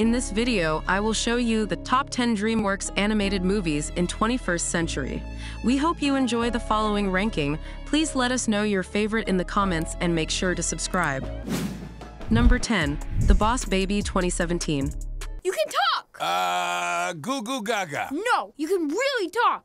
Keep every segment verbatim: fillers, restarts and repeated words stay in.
In this video, I will show you the top ten DreamWorks animated movies in twenty-first century. We hope you enjoy the following ranking. Please let us know your favorite in the comments and make sure to subscribe. Number ten. The Boss Baby twenty seventeen. You can talk! Uh, goo goo gaga. No, you can really talk!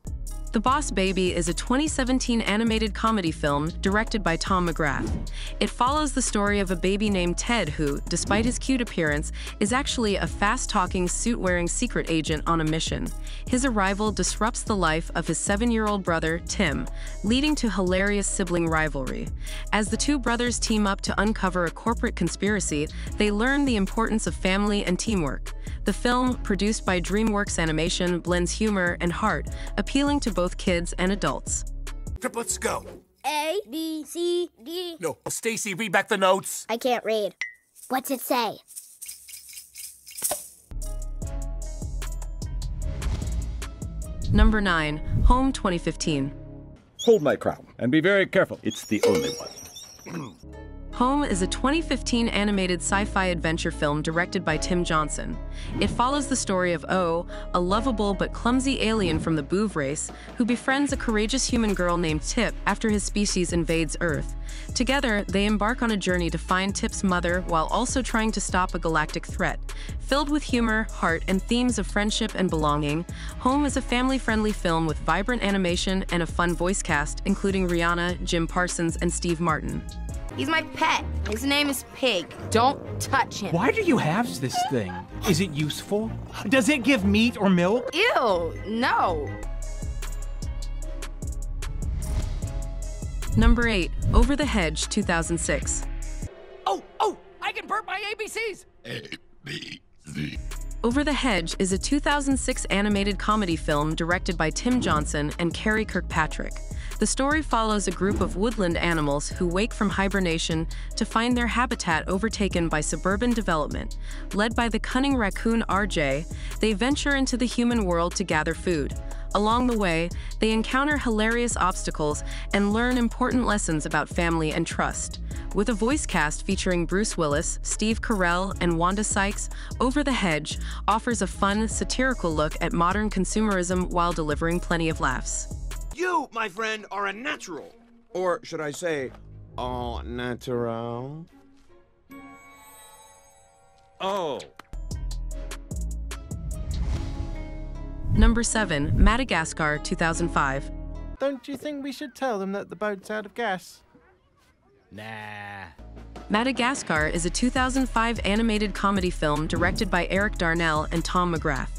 The Boss Baby is a twenty seventeen animated comedy film directed by Tom McGrath. It follows the story of a baby named Ted who, despite his cute appearance, is actually a fast-talking, suit-wearing secret agent on a mission. His arrival disrupts the life of his seven-year-old brother, Tim, leading to hilarious sibling rivalry. As the two brothers team up to uncover a corporate conspiracy, they learn the importance of family and teamwork. The film, produced by DreamWorks Animation, blends humor and heart, appealing to both Both kids and adults. Triplets, go. A, B, C, D. No, Stacy, read back the notes. I can't read. What's it say? Number nine, Home twenty fifteen. Hold my crown and be very careful. It's the only one. Home is a twenty fifteen animated sci-fi adventure film directed by Tim Johnson. It follows the story of O, a lovable but clumsy alien from the Boov race, who befriends a courageous human girl named Tip after his species invades Earth. Together, they embark on a journey to find Tip's mother while also trying to stop a galactic threat. Filled with humor, heart, and themes of friendship and belonging, Home is a family-friendly film with vibrant animation and a fun voice cast, including Rihanna, Jim Parsons, and Steve Martin. He's my pet. His name is Pig. Don't touch him. Why do you have this thing? Is it useful? Does it give meat or milk? Ew, no. Number eight, Over the Hedge, two thousand six. Oh, oh, I can burp my A B Cs. A B C. Over the Hedge is a two thousand six animated comedy film directed by Tim Johnson and Carrie Kirkpatrick. The story follows a group of woodland animals who wake from hibernation to find their habitat overtaken by suburban development. Led by the cunning raccoon R J, they venture into the human world to gather food. Along the way, they encounter hilarious obstacles and learn important lessons about family and trust. With a voice cast featuring Bruce Willis, Steve Carell, and Wanda Sykes, Over the Hedge offers a fun, satirical look at modern consumerism while delivering plenty of laughs. You, my friend, are a natural. Or should I say, all natural? Oh. Number seven, Madagascar, two thousand five. Don't you think we should tell them that the boat's out of gas? Nah. Madagascar is a two thousand five animated comedy film directed by Eric Darnell and Tom McGrath.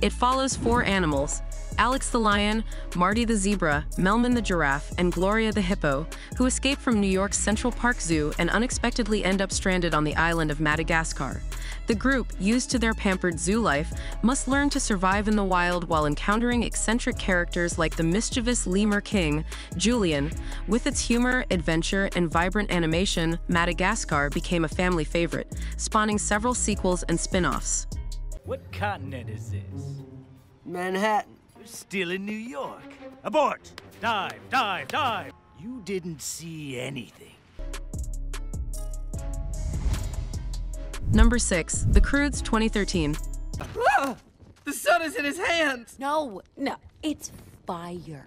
It follows four animals, Alex the lion, Marty the zebra, Melman the giraffe, and Gloria the hippo, who escape from New York's Central Park Zoo and unexpectedly end up stranded on the island of Madagascar. The group, used to their pampered zoo life, must learn to survive in the wild while encountering eccentric characters like the mischievous lemur king, Julian. With its humor, adventure, and vibrant animation, Madagascar became a family favorite, spawning several sequels and spin-offs. What continent is this? Manhattan. You're still in New York. Abort! Dive, dive, dive! You didn't see anything. Number six, The Croods twenty thirteen. Ah, the sun is in his hands! No, no, it's fire.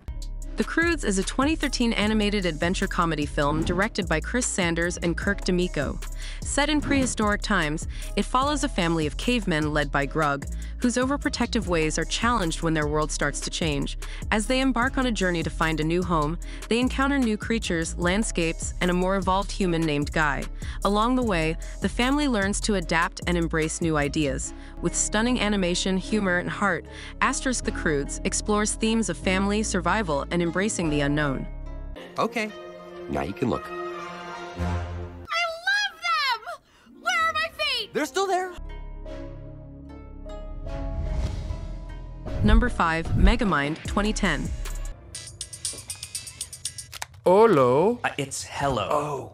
The Croods is a twenty thirteen animated adventure comedy film directed by Chris Sanders and Kirk DeMicco. Set in prehistoric times, it follows a family of cavemen led by Grug, whose overprotective ways are challenged when their world starts to change. As they embark on a journey to find a new home, they encounter new creatures, landscapes, and a more evolved human named Guy. Along the way, the family learns to adapt and embrace new ideas. With stunning animation, humor, and heart, Asterisk The Croods explores themes of family, survival, and embracing the unknown. Okay, now you can look. I love them! Where are my feet? They're still there. Number five, Megamind, twenty ten. Hello. Uh, it's hello. Oh.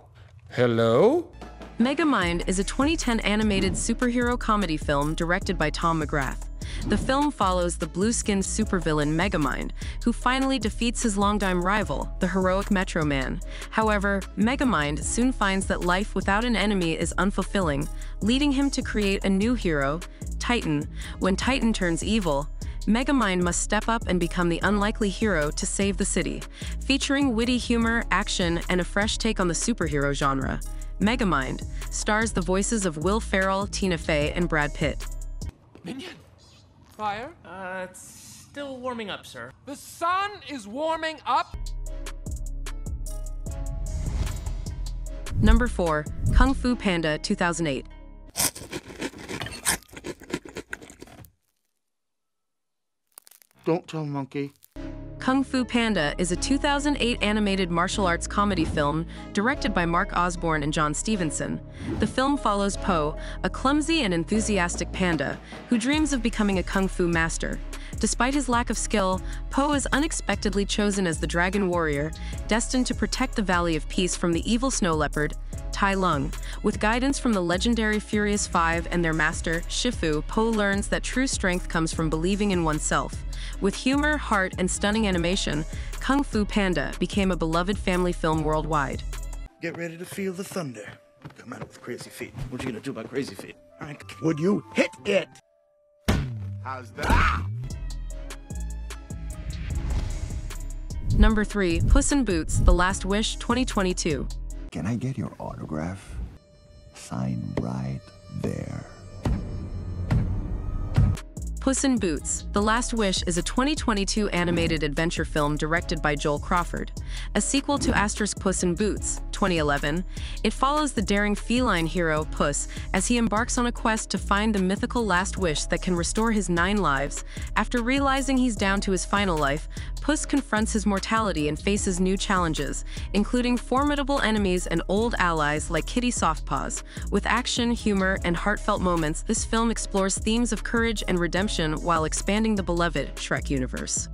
Hello? Megamind is a twenty ten animated superhero comedy film directed by Tom McGrath. The film follows the blue-skinned supervillain Megamind, who finally defeats his longtime rival, the heroic Metro Man. However, Megamind soon finds that life without an enemy is unfulfilling, leading him to create a new hero, Titan. When Titan turns evil, Megamind must step up and become the unlikely hero to save the city. Featuring witty humor, action, and a fresh take on the superhero genre, Megamind stars the voices of Will Ferrell, Tina Fey, and Brad Pitt. Minion, fire? Uh, it's still warming up, sir. The sun is warming up? Number four, Kung Fu Panda two thousand eight. Don't tell monkey. Kung Fu Panda is a two thousand eight animated martial arts comedy film directed by Mark Osborne and John Stevenson. The film follows Po, a clumsy and enthusiastic panda who dreams of becoming a kung fu master. Despite his lack of skill, Po is unexpectedly chosen as the dragon warrior, destined to protect the Valley of Peace from the evil snow leopard, Tai Lung. With guidance from the legendary Furious Five and their master, Shifu, Po learns that true strength comes from believing in oneself. With humor, heart, and stunning animation, Kung Fu Panda became a beloved family film worldwide. Get ready to feel the thunder. Come out with crazy feet. What are you gonna do about crazy feet? I would you hit it? How's that? Ah! Number three, Puss in Boots, The Last Wish, twenty twenty-two. Can I get your autograph? Sign right there. Puss in Boots, The Last Wish is a twenty twenty-two animated adventure film directed by Joel Crawford. A sequel to Astor's Puss in Boots, twenty eleven, it follows the daring feline hero, Puss, as he embarks on a quest to find the mythical last wish that can restore his nine lives. After realizing he's down to his final life, Puss confronts his mortality and faces new challenges, including formidable enemies and old allies like Kitty Softpaws. With action, humor, and heartfelt moments, this film explores themes of courage and redemption while expanding the beloved Shrek universe.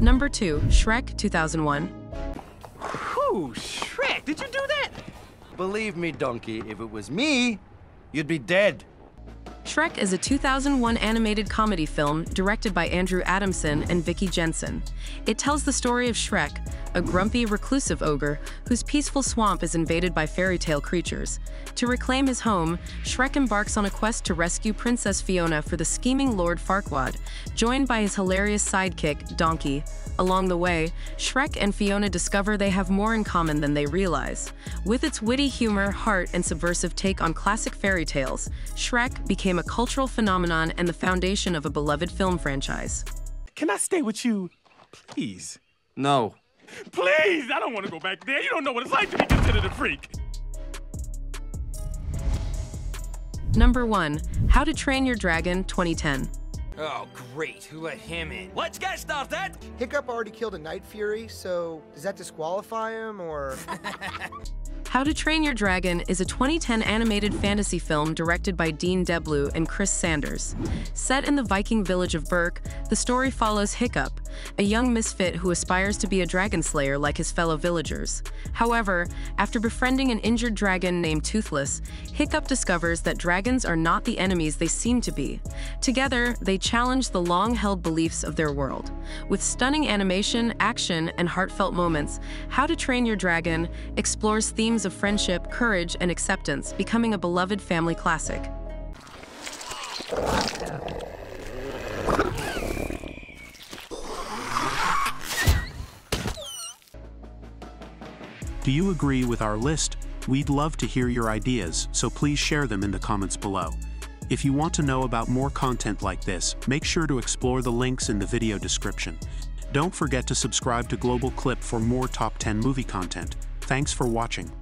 Number two, Shrek two thousand one. Whew, Shrek, did you do that? Believe me, donkey, if it was me, you'd be dead. Shrek is a two thousand one animated comedy film directed by Andrew Adamson and Vicky Jenson. It tells the story of Shrek, a grumpy, reclusive ogre whose peaceful swamp is invaded by fairy tale creatures. To reclaim his home, Shrek embarks on a quest to rescue Princess Fiona for the scheming Lord Farquaad, joined by his hilarious sidekick, Donkey. Along the way, Shrek and Fiona discover they have more in common than they realize. With its witty humor, heart, and subversive take on classic fairy tales, Shrek became a cultural phenomenon and the foundation of a beloved film franchise. Can I stay with you, please? No. Please, I don't want to go back there. You don't know what it's like to be considered a freak. Number one, How to Train Your Dragon, twenty ten. Oh, great, who let him in? Let's get started! Hiccup already killed a Night Fury, so does that disqualify him, or? How to Train Your Dragon is a twenty ten animated fantasy film directed by Dean DeBlois and Chris Sanders. Set in the Viking village of Berk, the story follows Hiccup, a young misfit who aspires to be a dragon slayer like his fellow villagers. However, after befriending an injured dragon named Toothless, Hiccup discovers that dragons are not the enemies they seem to be. Together, they challenge the long-held beliefs of their world. With stunning animation, action, and heartfelt moments, How to Train Your Dragon explores themes of friendship, courage, and acceptance, becoming a beloved family classic. Do you agree with our list? We'd love to hear your ideas, so please share them in the comments below. If you want to know about more content like this, make sure to explore the links in the video description. Don't forget to subscribe to Global Clip for more top ten movie content. Thanks for watching.